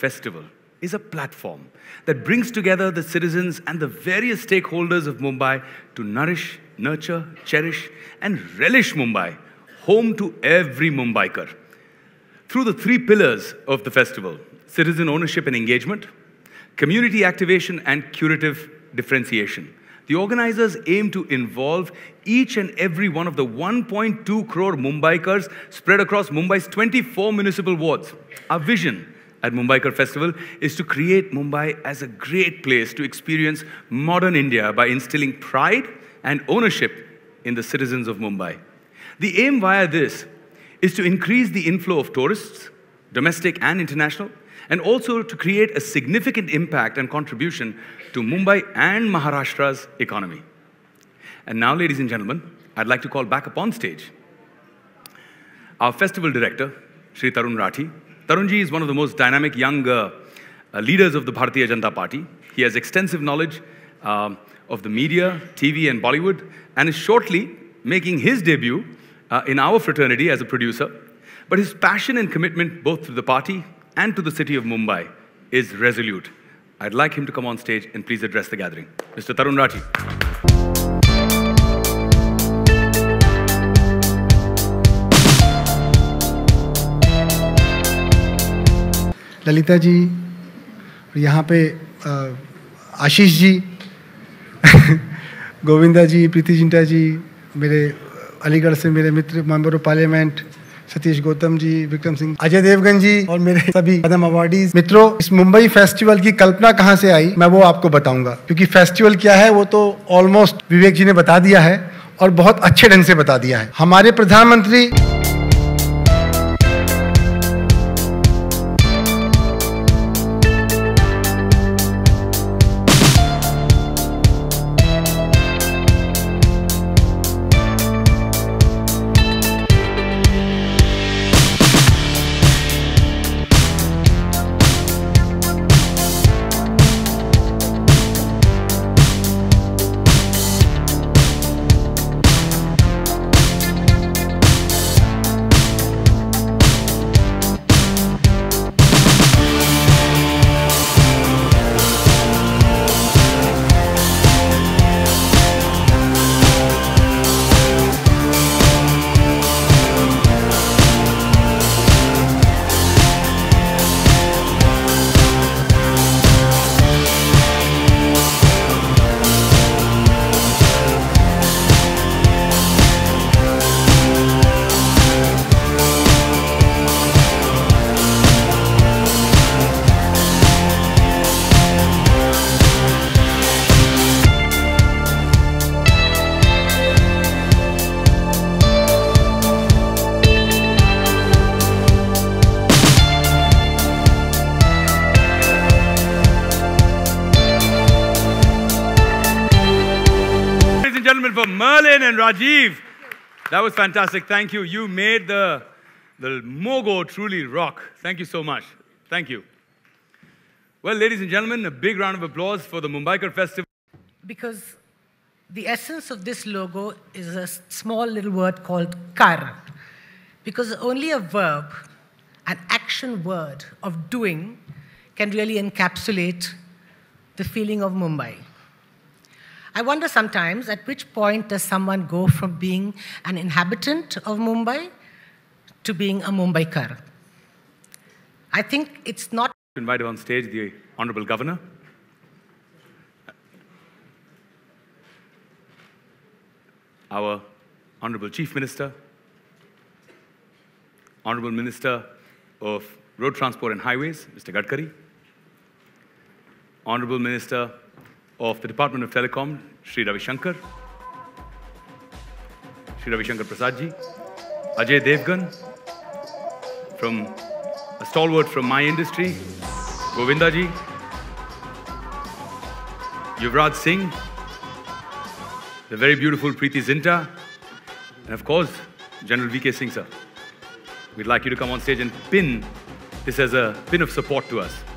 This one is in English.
Festival is a platform that brings together the citizens and the various stakeholders of Mumbai to nourish, nurture, cherish, and relish Mumbai, home to every Mumbaikar. Through the three pillars of the festival, citizen ownership and engagement, community activation, and curative differentiation, the organizers aim to involve each and every one of the 1.2 crore Mumbaikars spread across Mumbai's 24 municipal wards. Our vision at Mumbaikar Festival is to create Mumbai as a great place to experience modern India by instilling pride and ownership in the citizens of Mumbai. The aim via this is to increase the inflow of tourists, domestic and international, and also to create a significant impact and contribution to Mumbai and Maharashtra's economy. And now, ladies and gentlemen, I'd like to call back upon stage our festival director, Shri Tarun Rathi. Tarunji is one of the most dynamic young leaders of the Bharatiya Janata Party. He has extensive knowledge of the media, TV and Bollywood, and is shortly making his debut in our fraternity as a producer. But his passion and commitment both to the party and to the city of Mumbai is resolute. I'd like him to come on stage and please address the gathering. Mr. Tarun Rathi. Lalita ji, यहाँ पे आशीष जी, गोविंदा जी, प्रीति जिंटा जी, मेरे अलीगढ़ से मेरे मित्र member of parliament Satish Gautam ji, Vikram Singh, Ajay Devgan ji और मेरे सभी पद्म awardees मित्रों, इस मुंबई फेस्टिवल की कल्पना कहाँ से आई मैं वो आपको बताऊंगा, क्योंकि फेस्टिवल क्या है वो तो ऑलमोस्ट विवेक जी ने बता दिया है और बहुत अच्छे ढंग से बता दिया है। हमारे प्रधानमंत्री for Merlin and Rajiv. That was fantastic. Thank you. You made the Mogo truly rock. Thank you so much. Thank you. Well, ladies and gentlemen, a big round of applause for the Mumbaikar Festival. Because the essence of this logo is a small little word called kar. Because only a verb, an action word of doing, can really encapsulate the feeling of Mumbai. I wonder sometimes at which point does someone go from being an inhabitant of Mumbai to being a Mumbaikar. I think it's not... I invite on stage the Honorable Governor. Our Honorable Chief Minister. Honorable Minister of Road Transport and Highways, Mr. Gadkari. Honorable Minister of the Department of Telecom, Shri Ravi Shankar, Shri Ravi Shankar Prasad ji, Ajay Devgan, from a stalwart from my industry, Govinda ji, Yuvraj Singh, the very beautiful Preeti Zinta, and of course, General VK Singh sir. We'd like you to come on stage and pin this as a pin of support to us.